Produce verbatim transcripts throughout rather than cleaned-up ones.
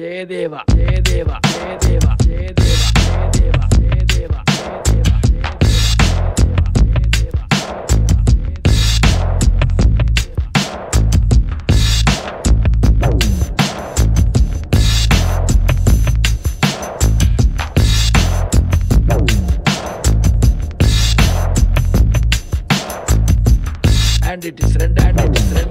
Jayadeva, Jayadeva, Jayadeva, Jayadeva, Jayadeva, Jayadeva, Jayadeva. And it is red, and it is red, and it is red, and it is red, and it is red, and it is red, and it is red, and it is red.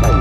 Bye.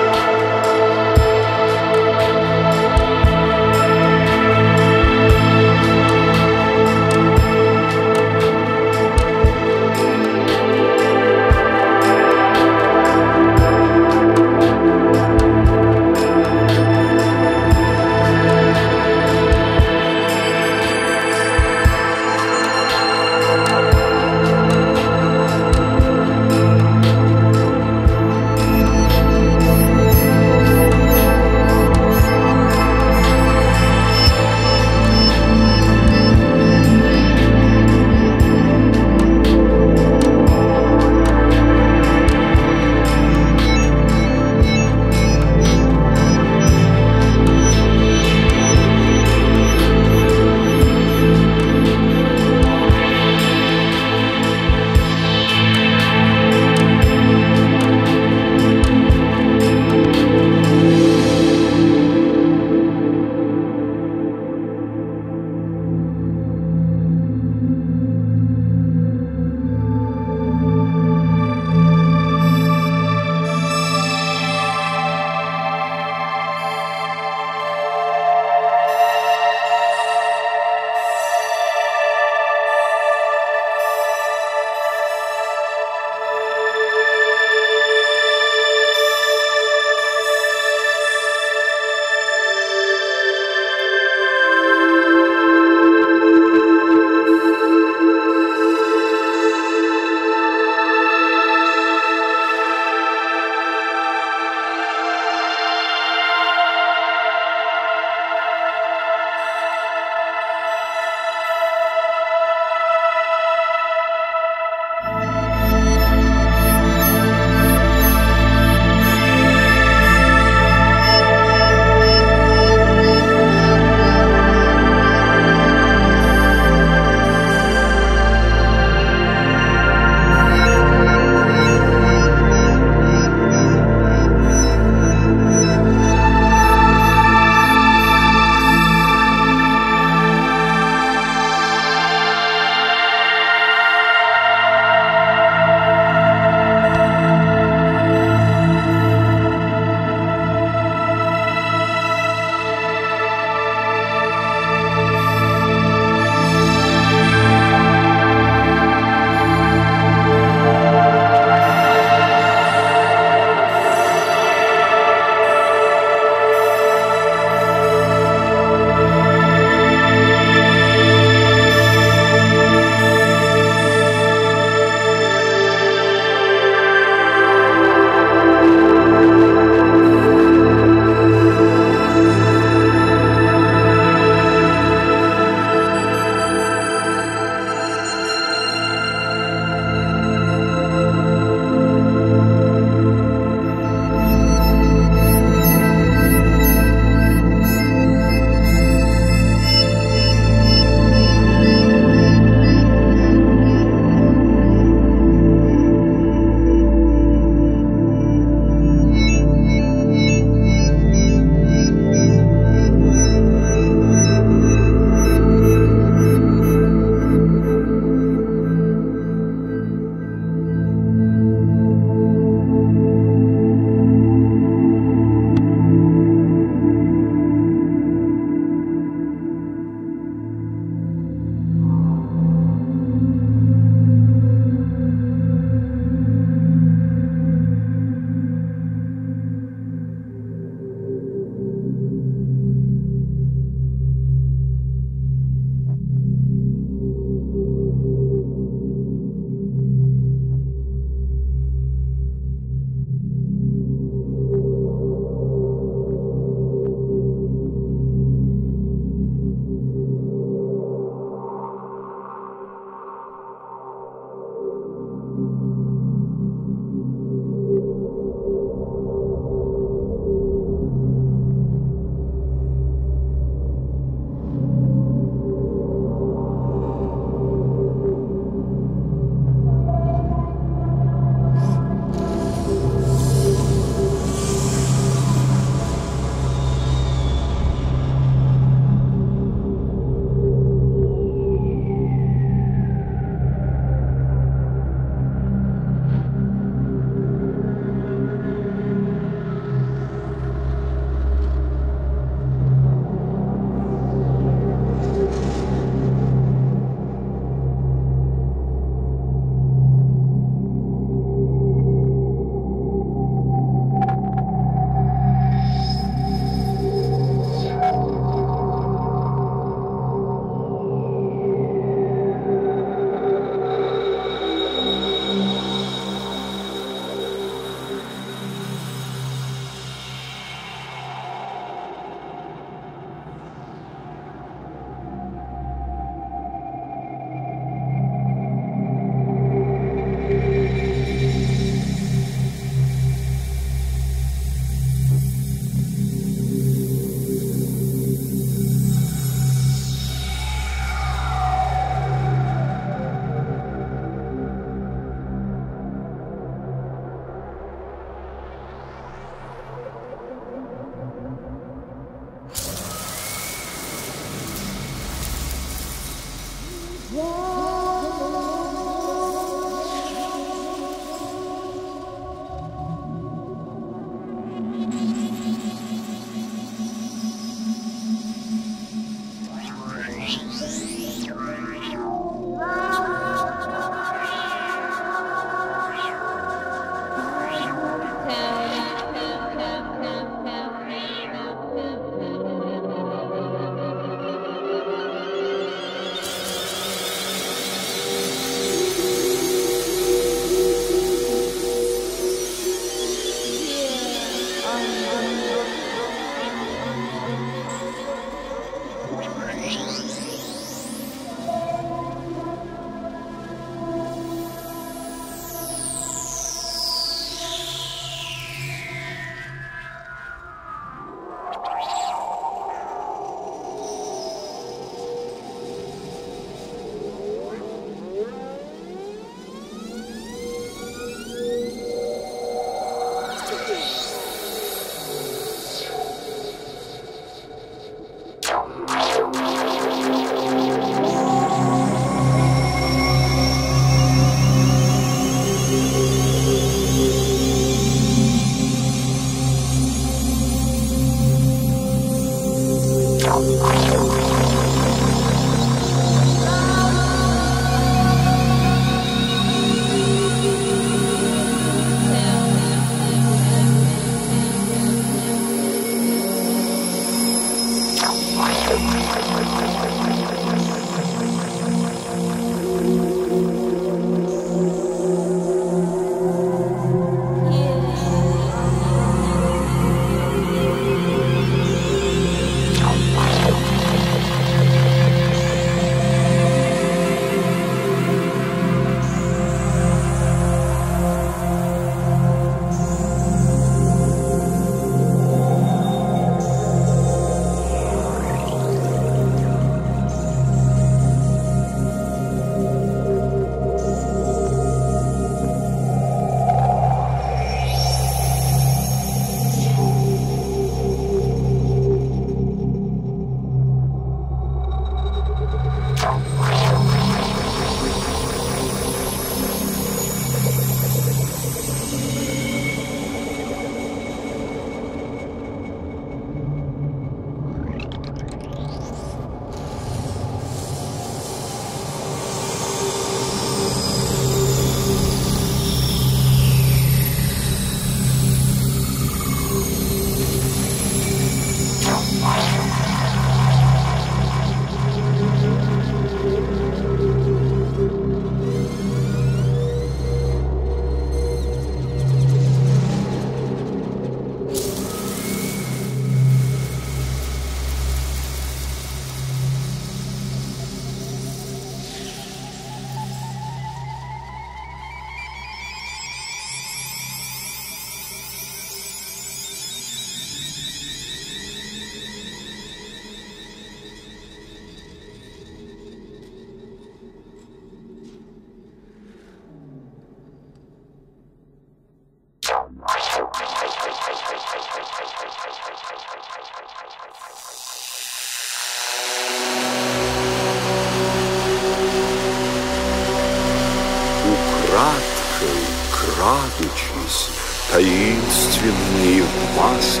Украдкой, крадучись, таинственный в маске,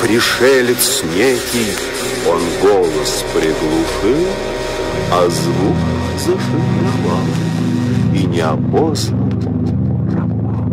пришелец некий, он голос приглушил, а звук зашифровал и неопознан пропал.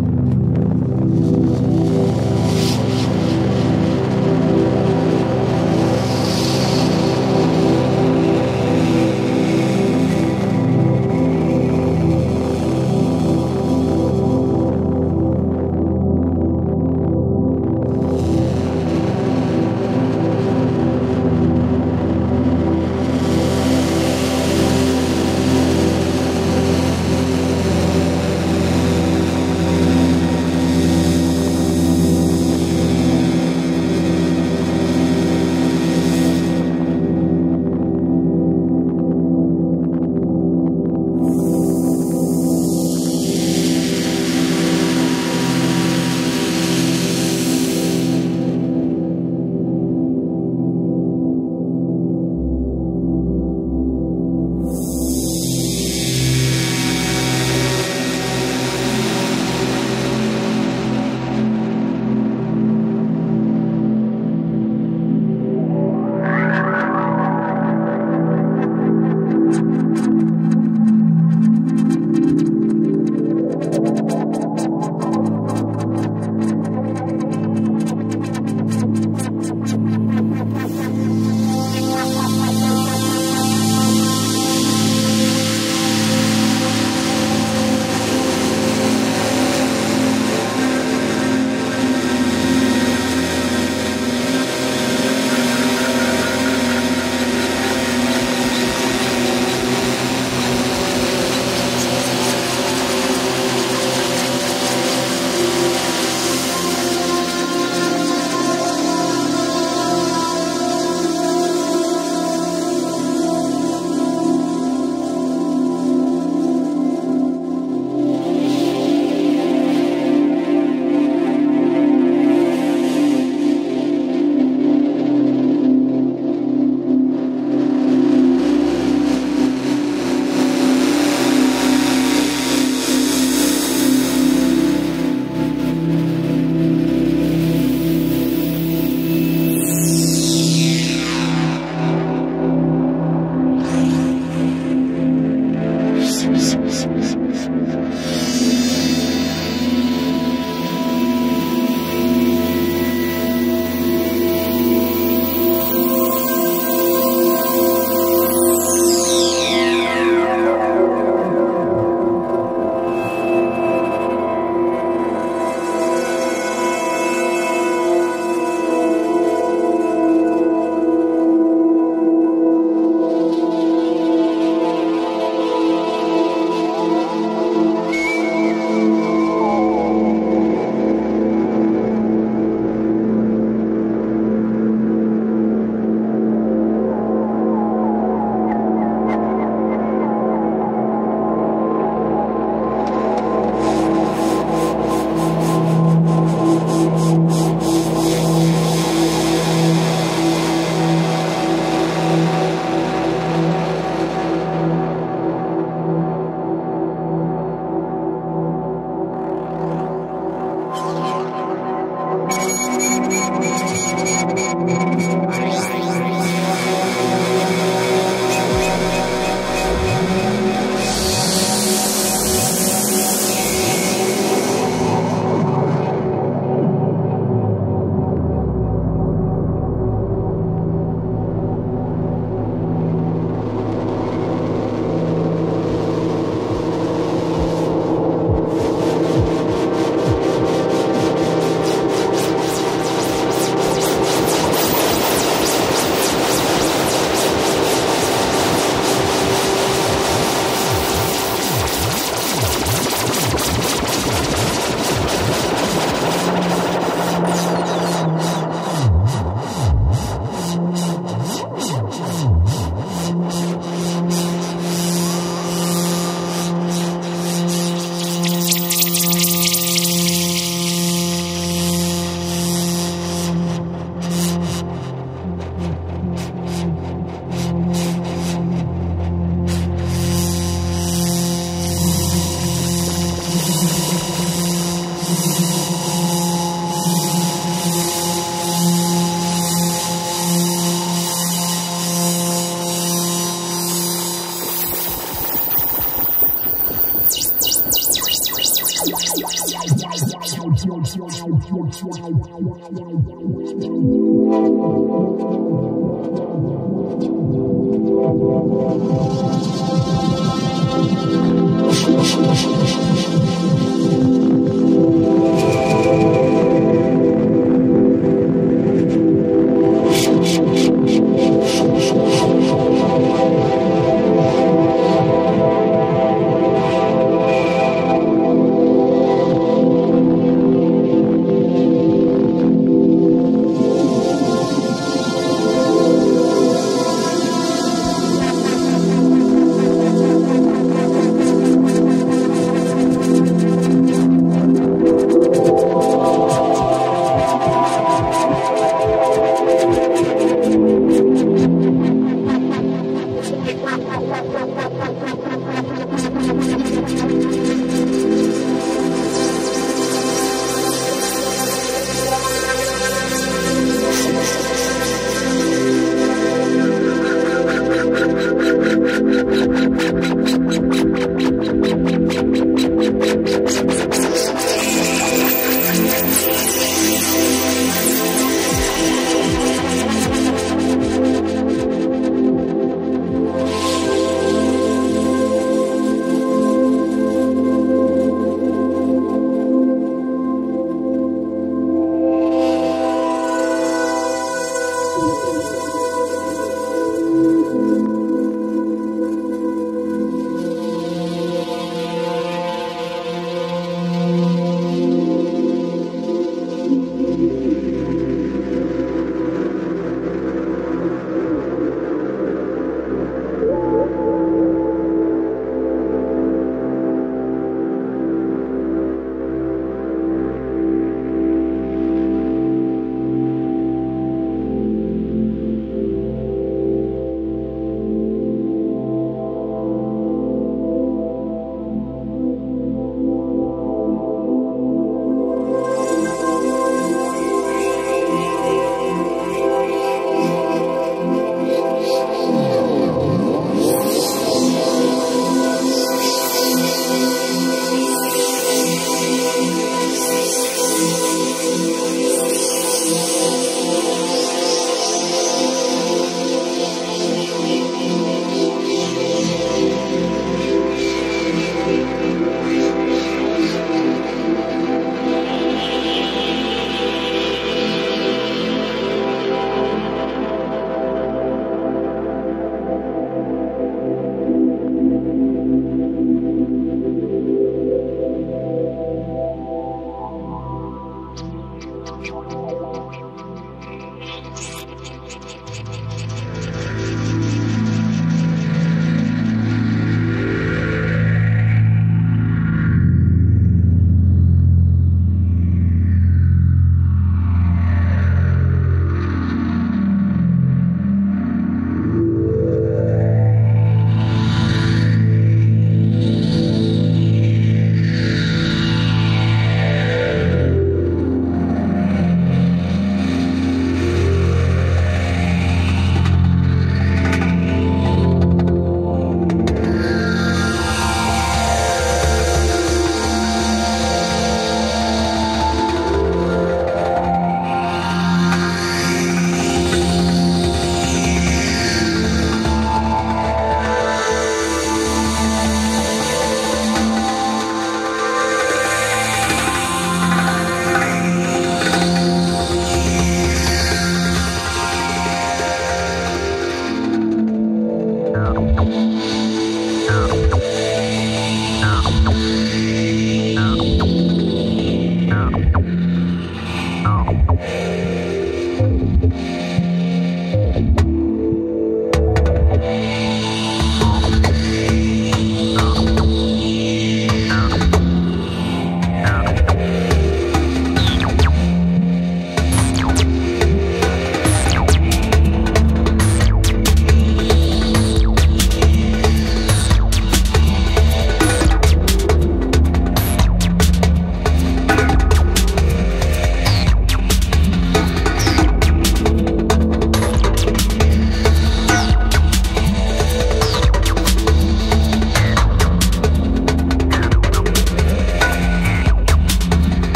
We'll be right back.